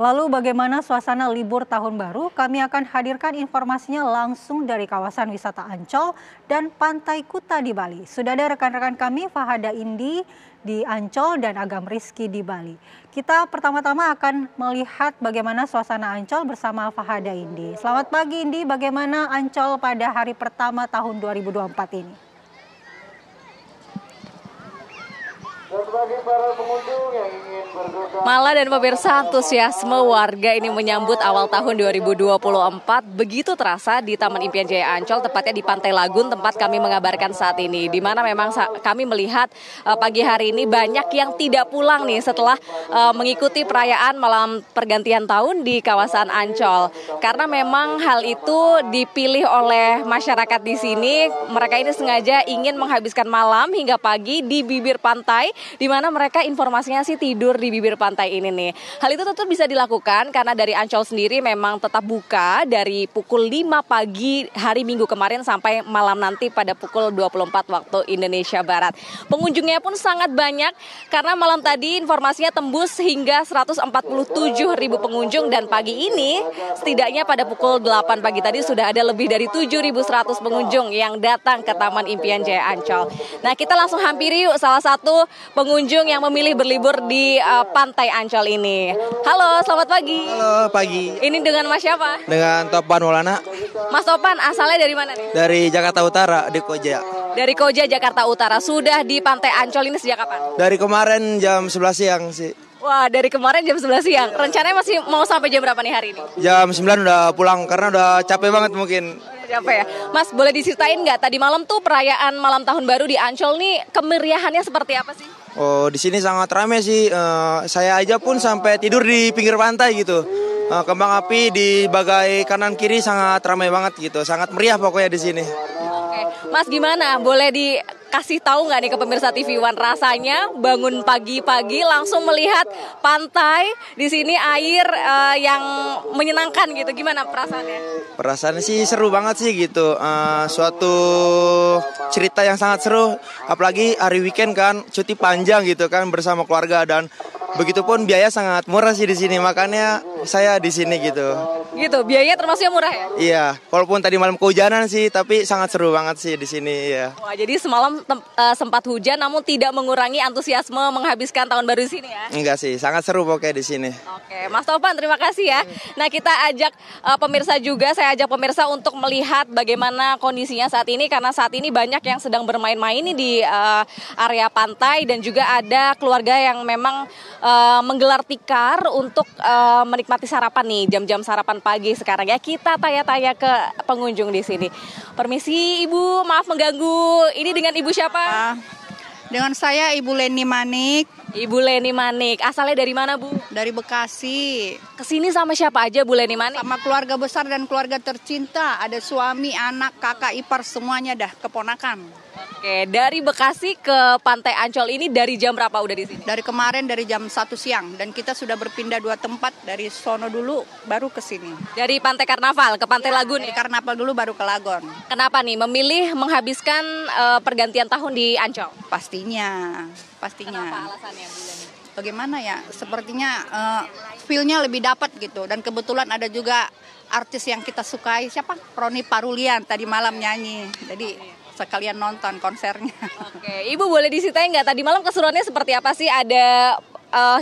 Lalu bagaimana suasana libur tahun baru? Kami akan hadirkan informasinya langsung dari kawasan wisata Ancol dan Pantai Kuta di Bali. Sudah ada rekan-rekan kami Fahada Indi di Ancol dan Agam Rizki di Bali. Kita pertama-tama akan melihat bagaimana suasana Ancol bersama Fahada Indi. Selamat pagi Indi, bagaimana Ancol pada hari pertama tahun 2024 ini? Mala dan pemirsa, antusiasme warga ini menyambut awal tahun 2024 begitu terasa di Taman Impian Jaya Ancol, tepatnya di Pantai Lagun tempat kami mengabarkan saat ini. Di mana memang kami melihat pagi hari ini banyak yang tidak pulang nih setelah mengikuti perayaan malam pergantian tahun di kawasan Ancol. Karena memang hal itu dipilih oleh masyarakat di sini. Mereka ini sengaja ingin menghabiskan malam hingga pagi di bibir pantai, di mana mereka informasinya sih tidur di bibir pantai ini nih. Hal itu tetap bisa dilakukan karena dari Ancol sendiri memang tetap buka dari pukul 5 pagi hari Minggu kemarin sampai malam nanti pada pukul 24 waktu Indonesia Barat. Pengunjungnya pun sangat banyak karena malam tadi informasinya tembus hingga 147.000 pengunjung dan pagi ini setidaknya pada pukul 8 pagi tadi sudah ada lebih dari 7.100 pengunjung yang datang ke Taman Impian Jaya Ancol. Nah, kita langsung hampiri yuk salah satu pengunjung yang memilih berlibur di Pantai Ancol ini. Halo, selamat pagi. Halo, pagi. Ini dengan Mas siapa? Dengan Topan Maulana. Mas Topan asalnya dari mana nih? Dari Jakarta Utara, di Koja. Dari Koja, Jakarta Utara. Sudah di Pantai Ancol ini sejak kapan? Dari kemarin jam 11 siang sih. Wah, dari kemarin jam 11 siang. Rencananya masih mau sampai jam berapa nih hari ini? Jam 9 udah pulang karena udah capek banget mungkin. Capek ya. Mas, boleh diceritain nggak tadi malam tuh perayaan malam tahun baru di Ancol nih kemeriahannya seperti apa sih? Oh, di sini sangat ramai sih. Saya aja pun sampai tidur di pinggir pantai gitu. Kembang api di bagai kanan kiri sangat ramai banget gitu. Sangat meriah pokoknya di sini. Oke. Mas, gimana? Boleh dikasih tahu nggak nih ke pemirsa TV One rasanya bangun pagi-pagi langsung melihat pantai di sini air yang menyenangkan gitu. Gimana perasaannya? Perasaannya sih seru banget sih gitu. Suatu cerita yang sangat seru, apalagi hari weekend kan cuti panjang gitu kan bersama keluarga dan begitupun biaya sangat murah sih di sini, makanya saya di sini gitu. Gitu, biayanya termasuknya murah ya? Iya, walaupun tadi malam kehujanan sih, tapi sangat seru banget sih di sini ya. Wah, jadi semalam sempat hujan namun tidak mengurangi antusiasme menghabiskan tahun baru di sini ya? Enggak sih, sangat seru pokoknya di sini. Oke, Mas Topan terima kasih ya. Nah, kita ajak pemirsa juga, saya ajak pemirsa untuk melihat bagaimana kondisinya saat ini karena saat ini banyak yang sedang bermain-main di area pantai dan juga ada keluarga yang memang menggelar tikar untuk menikmati sarapan nih, jam-jam sarapan pagi sekarang ya. Kita tanya-tanya ke pengunjung di sini. Permisi Ibu, maaf mengganggu. Ini dengan Ibu siapa? Dengan saya Ibu Leni Manik. Ibu Leni Manik, asalnya dari mana Bu? Dari Bekasi. Kesini sama siapa aja Bu Leni Manik? Sama keluarga besar dan keluarga tercinta. Ada suami, anak, kakak, ipar, semuanya dah, keponakan. Oke, dari Bekasi ke Pantai Ancol ini dari jam berapa udah di sini? Dari kemarin dari jam 1 siang dan kita sudah berpindah dua tempat dari sono dulu baru ke sini. Dari Pantai Karnaval ke Pantai Lagun ya? Dari Karnaval dulu baru ke Lagun. Kenapa nih memilih menghabiskan pergantian tahun di Ancol? Pastinya. Kenapa alasannya Bu Leni? Bagaimana ya? Sepertinya feel-nya lebih dapat gitu dan kebetulan ada juga artis yang kita sukai siapa? Roni Parulian tadi malam nyanyi. Jadi sekalian nonton konsernya. Oke, Ibu boleh diceritain nggak tadi malam keseruannya seperti apa sih? Ada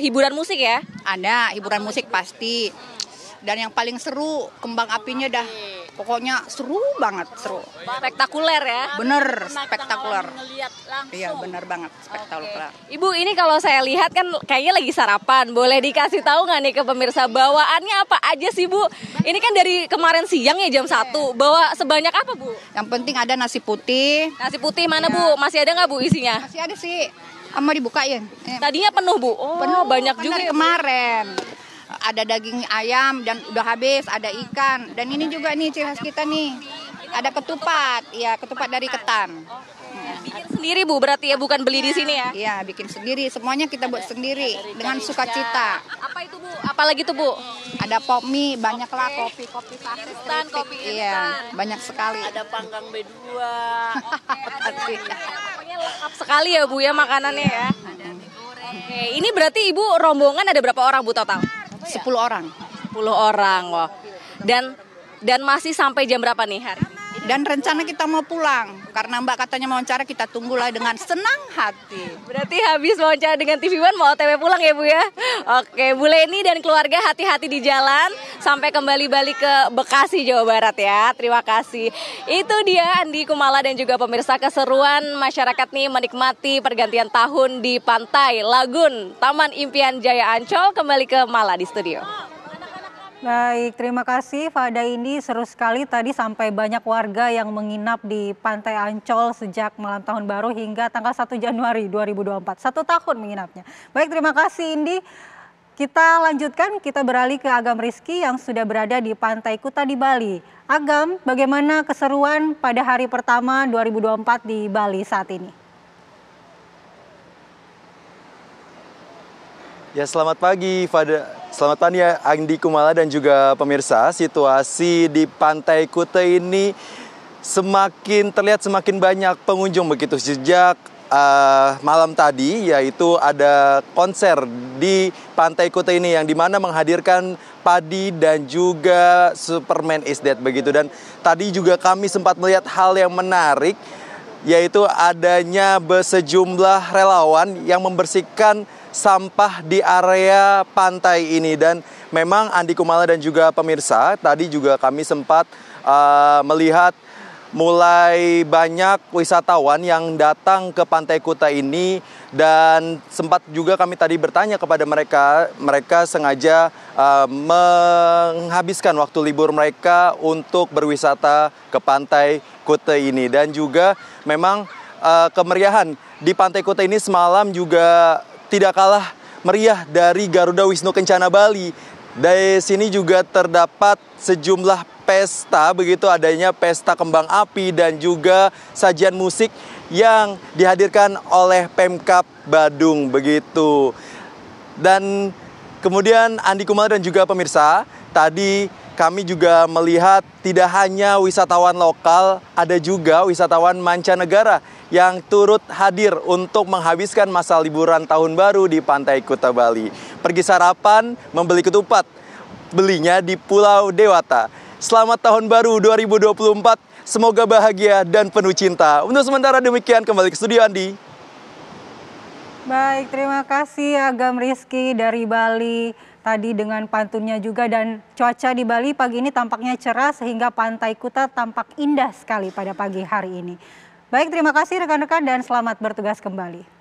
hiburan musik ya? Ada hiburan musik pasti. Dan yang paling seru kembang apinya dah. Pokoknya seru banget, seru. Spektakuler ya? Bener, spektakuler. Iya, bener banget, spektakuler. Oke. Ibu, ini kalau saya lihat kan kayaknya lagi sarapan. Boleh dikasih tahu nggak nih ke pemirsa bawaannya apa aja sih, Bu? Ini kan dari kemarin siang ya jam 1. Bawa sebanyak apa, Bu? Yang penting ada nasi putih. Nasi putih mana, Bu? Masih ada nggak, Bu, isinya? Masih ada sih. Mau dibukain. Tadinya penuh, Bu? Oh, penuh, banyak juga. Kemarin. Ada daging ayam dan udah habis, ada ikan. Dan ini juga nih ciri khas kita nih. Ada ketupat, ya ketupat dari ketan. Bikin sendiri Bu, berarti ya bukan beli di sini ya? Iya, bikin sendiri. Semuanya kita buat sendiri dengan sukacita. Apa itu Bu? Apalagi tuh Bu? Ada pop mie, banyak lah kopi kopi iya, banyak sekali. Ada panggang B2. Pokoknya lengkap sekali ya Bu ya makanannya ya. Oke, ini berarti Ibu rombongan ada berapa orang Bu total? 10 orang. Wah. Dan masih sampai jam berapa nih hari? Dan rencana kita mau pulang, karena Mbak katanya wawancara, kita tunggulah dengan senang hati. Berarti habis wawancara dengan TV One mau OTW pulang ya Bu ya? Oke, Bu Leni dan keluarga hati-hati di jalan, sampai kembali balik ke Bekasi, Jawa Barat ya. Terima kasih. Itu dia Andi Kumala dan juga pemirsa, keseruan masyarakat nih menikmati pergantian tahun di Pantai Lagun, Taman Impian Jaya Ancol. Kembali ke Mala di studio. Baik, terima kasih Fahada Indi. Seru sekali tadi sampai banyak warga yang menginap di Pantai Ancol sejak malam tahun baru hingga tanggal 1 Januari 2024. 1 tahun menginapnya. Baik, terima kasih Indi. Kita lanjutkan, kita beralih ke Agam Rizki yang sudah berada di Pantai Kuta di Bali. Agam, bagaimana keseruan pada hari pertama 2024 di Bali saat ini? Ya, selamat pagi Fahada. Selamat pagi ya Andi Kumala dan juga pemirsa. Situasi di Pantai Kuta ini semakin terlihat semakin banyak pengunjung begitu sejak malam tadi, yaitu ada konser di Pantai Kuta ini yang dimana menghadirkan Padi dan juga Superman Is Dead begitu. Dan tadi juga kami sempat melihat hal yang menarik, yaitu adanya sejumlah relawan yang membersihkan sampah di area pantai ini. Dan memang Andi Kumala dan juga pemirsa, tadi juga kami sempat melihat mulai banyak wisatawan yang datang ke Pantai Kuta ini, dan sempat juga kami tadi bertanya kepada mereka, sengaja menghabiskan waktu libur mereka untuk berwisata ke Pantai Kuta ini. Dan juga memang kemeriahan di Pantai Kuta ini semalam juga tidak kalah meriah dari Garuda Wisna Kencana Bali. Dari sini juga terdapat sejumlah pesta begitu, adanya pesta kembang api dan juga sajian musik yang dihadirkan oleh Pemkab Badung begitu. Dan kemudian Andi Kumala dan juga pemirsa, tadi kami juga melihat tidak hanya wisatawan lokal, ada juga wisatawan mancanegara yang turut hadir untuk menghabiskan masa liburan tahun baru di Pantai Kuta Bali. Pergi sarapan, membeli ketupat, belinya di Pulau Dewata. Selamat tahun baru 2024, semoga bahagia dan penuh cinta. Untuk sementara demikian, kembali ke studio Andi. Baik, terima kasih Agam Rizki dari Bali. Tadi dengan pantunnya juga, dan cuaca di Bali pagi ini tampaknya cerah sehingga Pantai Kuta tampak indah sekali pada pagi hari ini. Baik, terima kasih rekan-rekan dan selamat bertugas kembali.